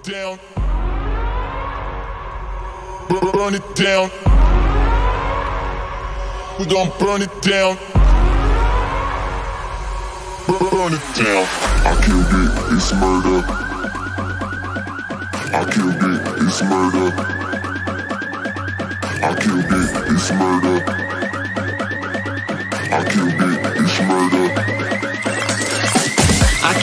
it down. Burn it down. We gon' burn it down. Burn it down. I killed it, it's murder. I killed it, it's murder. I killed it, it's murder. I killed it, it's murder. I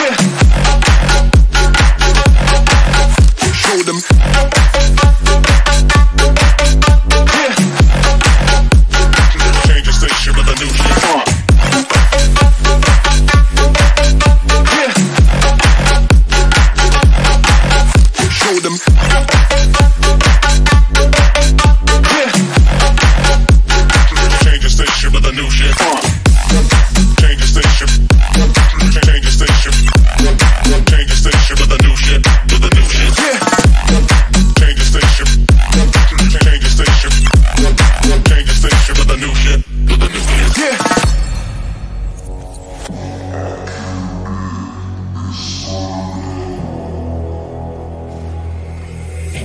Yeah. Show them.